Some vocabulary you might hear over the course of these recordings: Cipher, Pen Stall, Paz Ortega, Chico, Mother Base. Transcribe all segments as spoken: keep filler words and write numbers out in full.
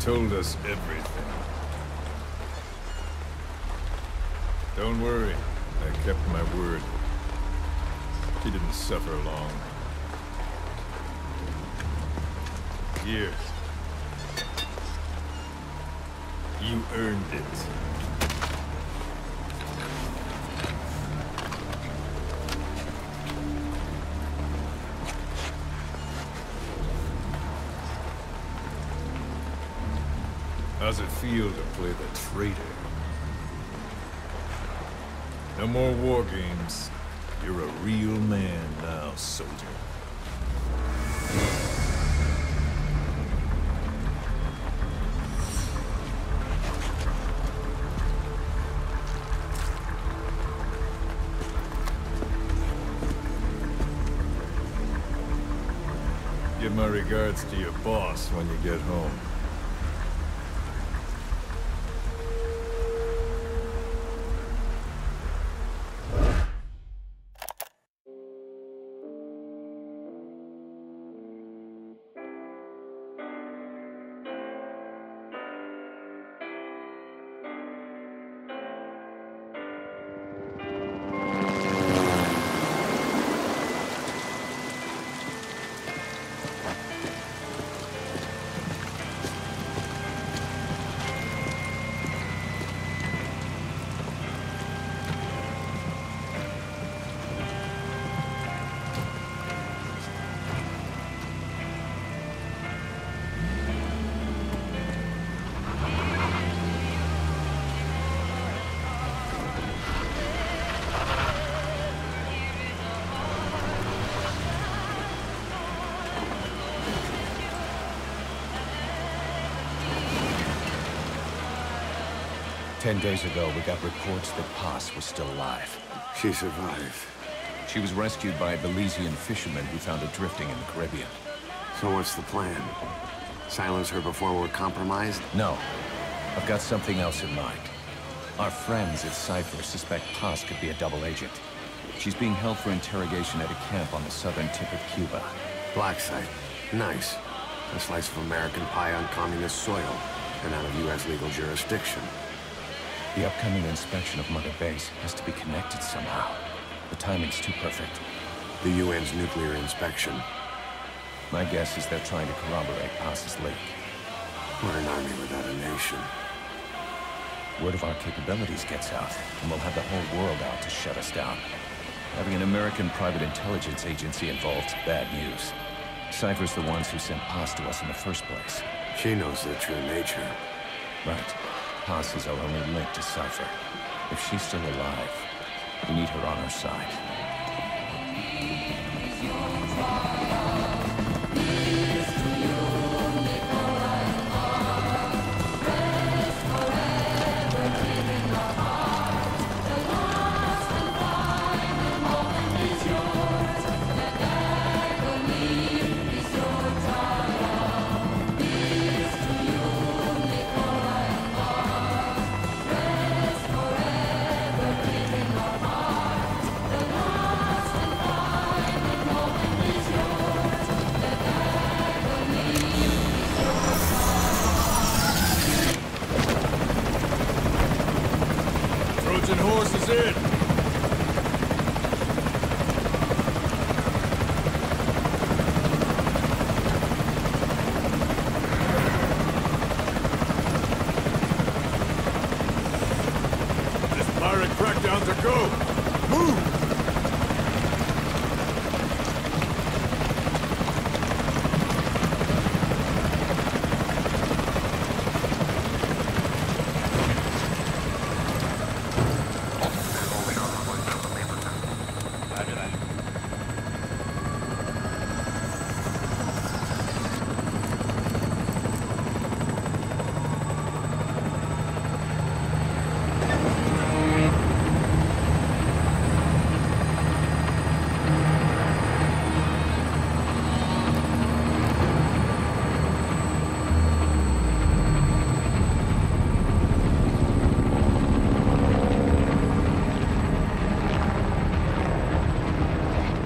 Told us everything. Don't worry, I kept my word. She didn't suffer long. Years. You earned it. How's it feel to play the traitor? No more war games. You're a real man now, soldier. Give my regards to your boss when you get home. Ten days ago, we got reports that Paz was still alive. She survived. She was rescued by Belizean fishermen who found her drifting in the Caribbean. So what's the plan? Silence her before we're compromised? No. I've got something else in mind. Our friends at Cipher suspect Paz could be a double agent. She's being held for interrogation at a camp on the southern tip of Cuba. Black site. Nice. A slice of American pie on communist soil and out of U S legal jurisdiction. The upcoming inspection of Mother Base has to be connected somehow. The timing's too perfect. The U N's nuclear inspection. My guess is they're trying to corroborate Paz's leak. We're an army without a nation. Word of our capabilities gets out, and we'll have the whole world out to shut us down. Having an American private intelligence agency involved is bad news. Cypher's the ones who sent Paz to us in the first place. She knows their true nature. Right. Paz is our only link to Cipher. If she's still alive, we need her on our side. Horse is in. Crackdowns are go! Move!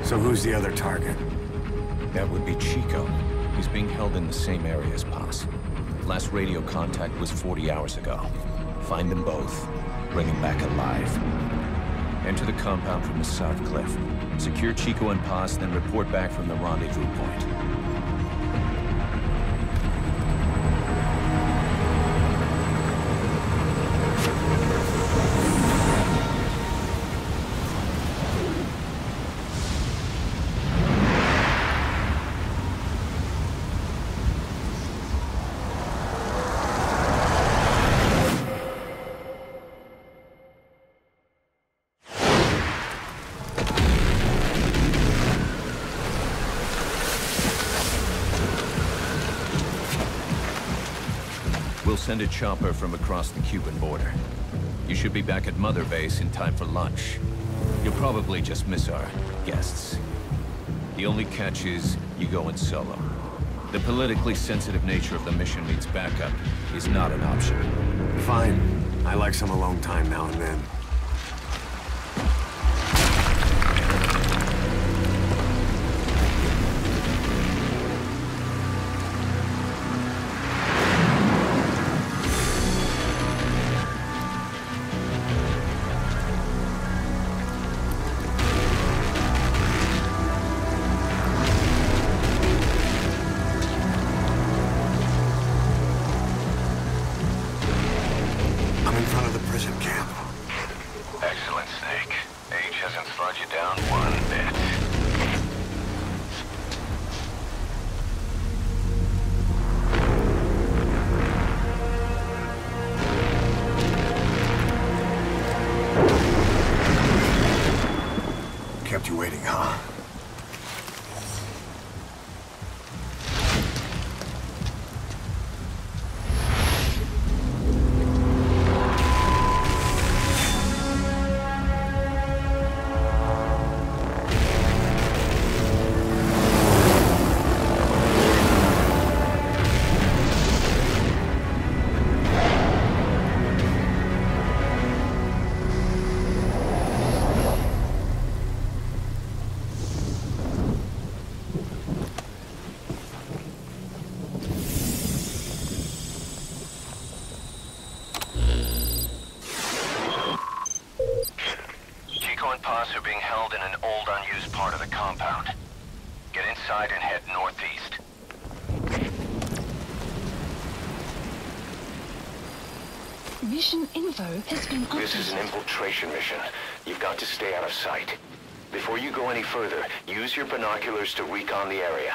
So who's the other target? That would be Chico. He's being held in the same area as Paz. Last radio contact was forty hours ago. Find them both. Bring him back alive. Enter the compound from the south cliff. Secure Chico and Paz, then report back from the rendezvous point. Send a chopper from across the Cuban border. You should be back at Mother Base in time for lunch. You'll probably just miss our guests. The only catch is you go in solo. The politically sensitive nature of the mission means backup is not an option. Fine. I like some alone time now and then. Kept you waiting, huh? Mission info has been updated. This is an infiltration mission. You've got to stay out of sight. Before you go any further, use your binoculars to recon the area.